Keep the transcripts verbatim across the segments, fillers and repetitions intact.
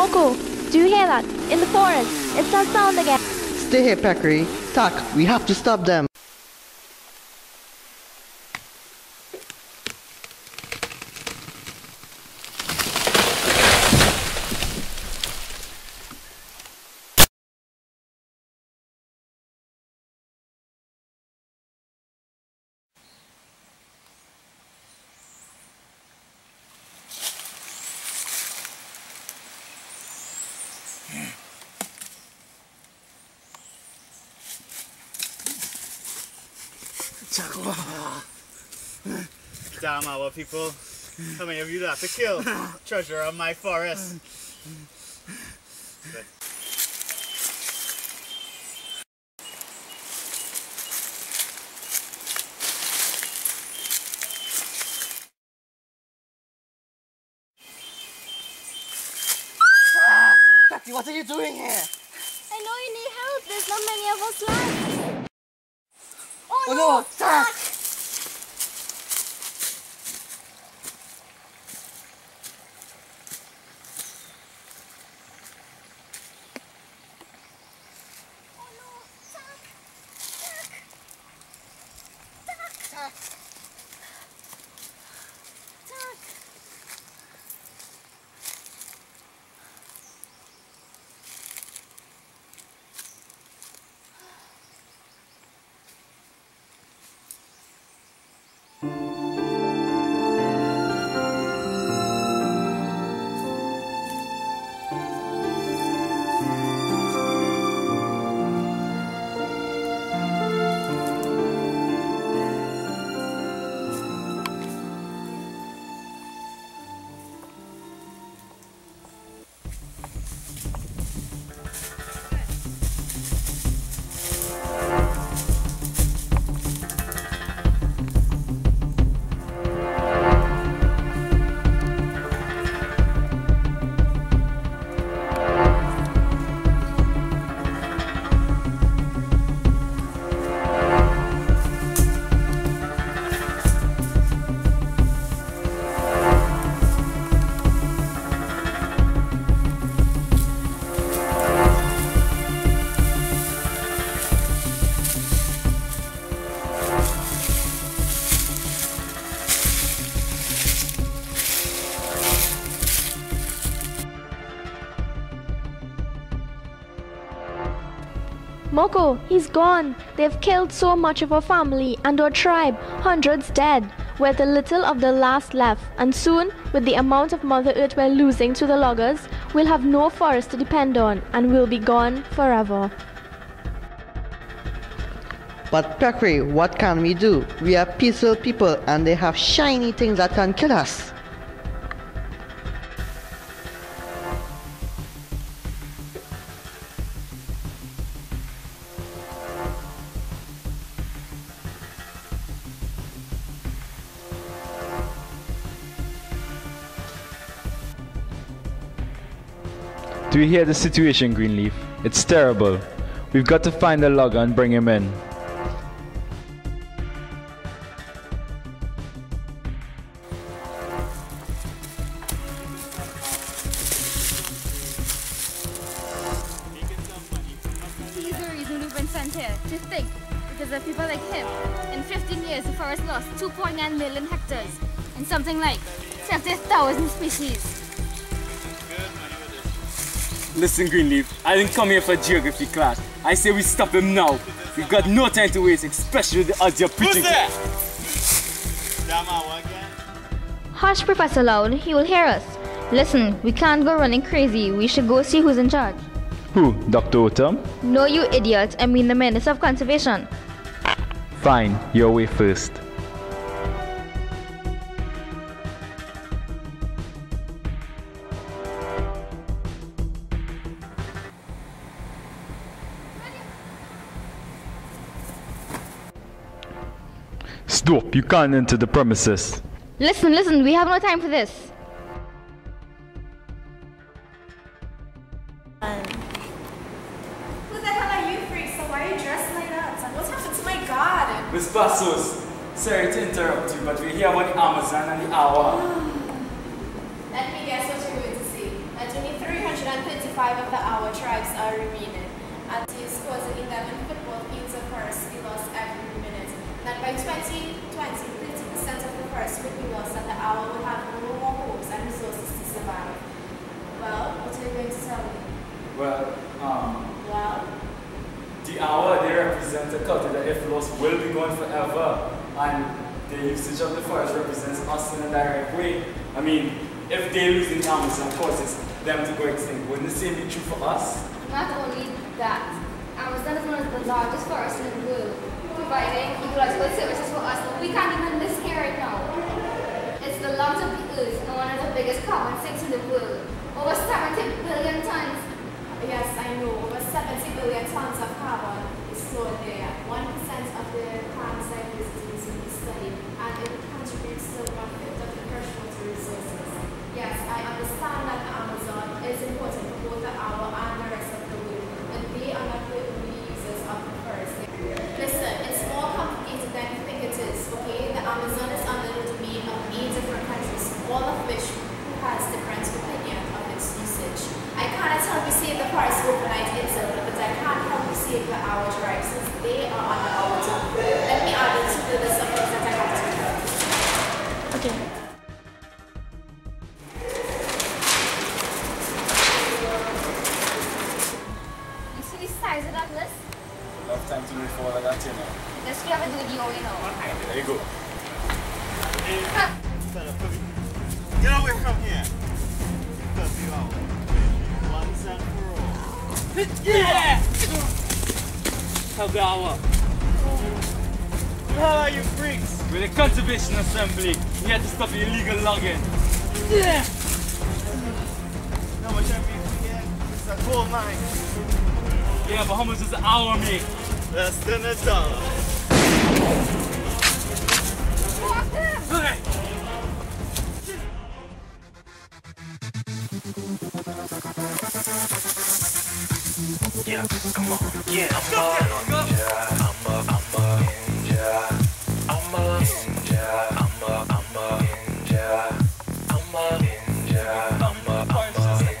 Moko, do you hear that? In the forest, it's that sound again. Stay here, Peccary. Tak, we have to stop them. Damn our people, how many of you have to kill? Treasure of my forest. But ah, Kathy, what are you doing here? I know you need help, there's not many of us left. Oh, oh no! no. Stop. Moko, he's gone. They've killed so much of our family and our tribe, hundreds dead. We're the little of the last left, and soon, with the amount of Mother Earth we're losing to the loggers, we'll have no forest to depend on, and we'll be gone forever. But Peccary, what can we do? We are peaceful people, and they have shiny things that can kill us. Do you hear the situation, Greenleaf? It's terrible. We've got to find the logger and bring him in. He's the reason we've been sent here. Just think, because of people like him, in fifteen years the forest lost two point nine million hectares and something like seventy thousand species. Listen, Greenleaf, I didn't come here for geography class. I say we stop him now. We've got no time to waste, especially the odds you're preaching. Who's there? Hush, Professor Loud. He will hear us. Listen, we can't go running crazy. We should go see who's in charge. Who? Doctor Otum? No, you idiot. I mean the Minister of Conservation. Fine. Your way first. Stop, you can't enter the premises. Listen, listen, we have no time for this. Who the hell are you, freaks? So why are you dressed like that? And what happened to my garden? Miss Bassos, sorry to interrupt you, but we're here about the Amazon and the Awa. Let me guess what you're going to see. A and only three hundred thirty-five of the Awa tribes are remaining. And this caused eleven football fields of forest to be lost every minute. That by twenty twenty, thirty percent of the forest would be lost, and the Awa would have no more hopes and resources to survive. Well, what are you going to tell me? Well, um... Well? The Awa, they represent the culture that if lost will be gone forever, and the usage of the forest represents us in a direct way. I mean, if they lose the Amazon causes them to go extinct, wouldn't the same be true for us? Not only that, Amazon is one of the largest forests in the world, providing ecological services for us that we can't even list here right now. It's the lungs of the earth and one of the biggest carbon sinks in the world. Over seventy billion tons. Yes, I know. Over seventy billion tons of carbon is stored there. One percent of the plant's diversity is in this study, and it contributes to one fifth of the fresh water resources. Yes, I understand that the Amazon is important for both the Awa and the rest of the world, but they are not the only users of the forest. Listen, it's more complicated than you think it is, okay? The Amazon is under the domain of eight different countries, all of which has different opinions of its usage. I cannot help you save the forest overnight itself, but I can't help you save the Awa tribe since they are under our top. Let me add it to the list of things that I have to do. Okay. You see the size of that list? Enough time to read for all of that, you know. Let's have a video, you know. Okay, there you go. Huh. Get away from here! Because you are once and for all. Yeah! Kagawa! How are you freaks? We're the Conservation Assembly. We had to stop illegal logging. Yeah! How much I make here? It's a coal mine. Yeah, but how much does an hour make? Less than a dollar. Fuck them! Okay. Yeah, come on, yeah, I'm a ninja, I'm a, I'm a ninja, I'm a ninja, I'm a, I'm a ninja, I'm a ninja, I'm a, I'm a ninja,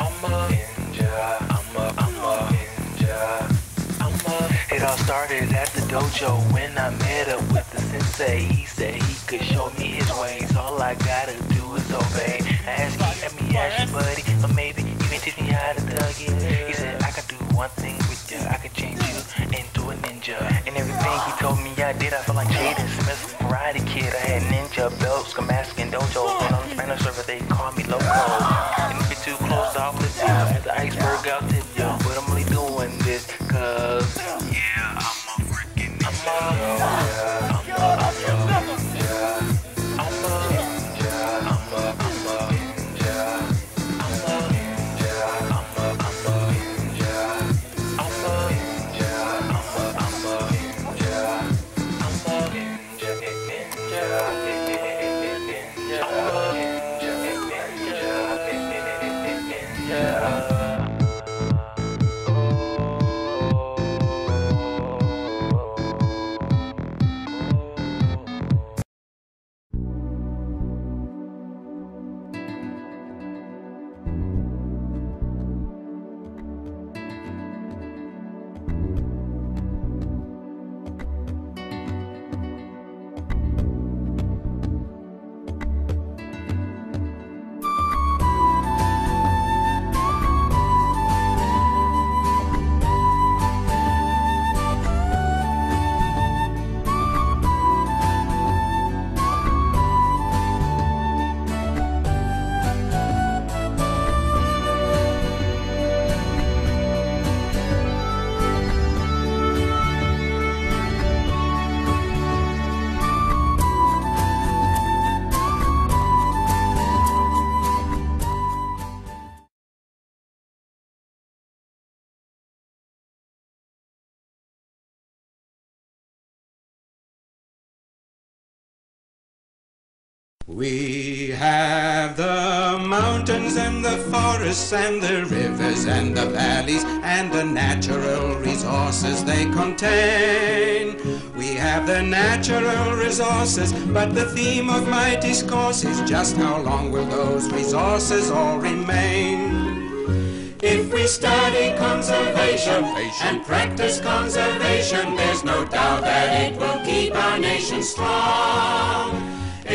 I'm a ninja, I'm a, I'm a ninja, I'm a. It all started at the dojo when I met up with the sensei. He said he could show me his ways, all I gotta do is obey. I asked you, let me ask you, buddy, or maybe you can teach me how to thug it. He said, I can do one thing with you, I can change you into a ninja. And everything he told me I did, I felt like Jaden Smith, karate kid. I had ninja belts, a mask, and dojo. And on the Spanish server, they call me Loco. And if you're too close, I'll flip you. As the iceberg, I'll tip you. But I'm only doing this, cause, yeah, I'm a freaking ninja. I'm a, we have the mountains and the forests and the rivers and the valleys and the natural resources they contain. We have the natural resources, but the theme of my discourse is just how long will those resources all remain? If we study conservation and practice conservation, there's no doubt that it will keep our nation strong.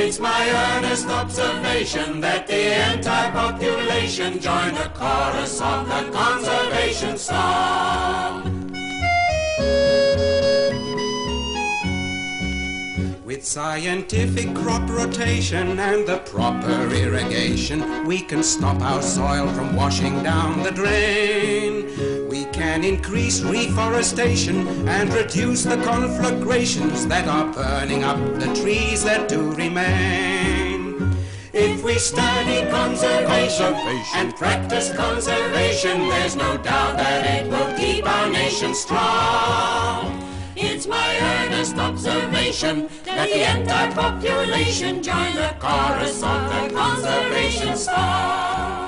It's my earnest observation that the entire population join the chorus of the conservation song. With scientific crop rotation and the proper irrigation, we can stop our soil from washing down the drain. We can increase reforestation and reduce the conflagrations that are burning up the trees that do remain. If we study conservation and practice conservation, there's no doubt that it will keep our nation strong. It's my earnest observation that the entire population join the chorus of the conservation song.